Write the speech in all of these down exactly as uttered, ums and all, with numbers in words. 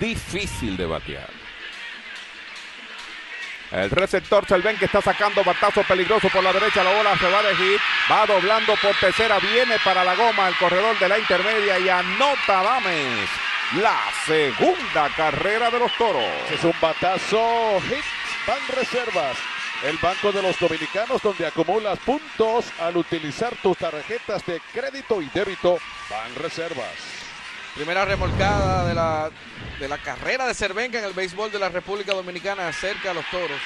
difícil de batear. El receptor Červenka está sacando batazo peligroso por la derecha. La bola se va de hit. Va doblando por tercera. Viene para la goma el corredor de la intermedia y anota Dames. La segunda carrera de los Toros. Es un batazo hit. Van Reservas, el banco de los dominicanos, donde acumulas puntos al utilizar tus tarjetas de crédito y débito. Van Reservas. Primera remolcada de la, de la carrera de Červenka en el béisbol de la República Dominicana, acerca a los Toros.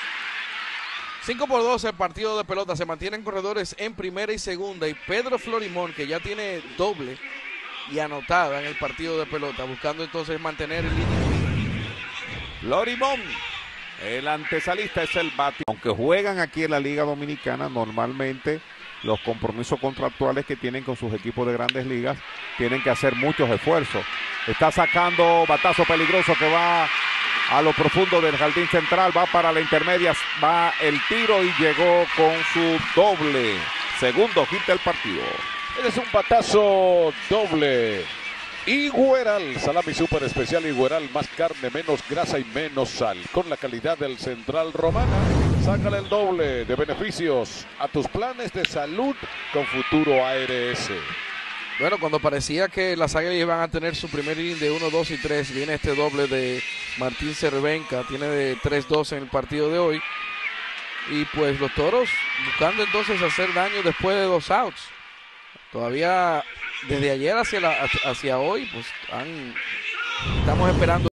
cinco por dos el partido de pelota. Se mantienen corredores en primera y segunda. Y Pedro Florimón, que ya tiene doble y anotada en el partido de pelota, buscando entonces mantener el límite. Florimón, el antesalista, es el bate. Aunque juegan aquí en la Liga Dominicana, normalmente los compromisos contractuales que tienen con sus equipos de Grandes Ligas tienen que hacer muchos esfuerzos. Está sacando batazo peligroso que va a lo profundo del jardín central. Va para la intermedia, va el tiro y llegó con su doble. Segundo hit del partido. Es un batazo doble. Higueral, salami super especial Higueral, más carne, menos grasa y menos sal, con la calidad del Central Romana. Sácale el doble de beneficios a tus planes de salud con Futuro A R S. Bueno, cuando parecía que las Águilas iban a tener su primer inning de uno, dos y tres, viene este doble de Martín Červenka, tiene de tres dos en el partido de hoy. Y pues los Toros buscando entonces hacer daño después de dos outs. Todavía desde ayer hacia, la, hacia hoy, pues han, estamos esperando.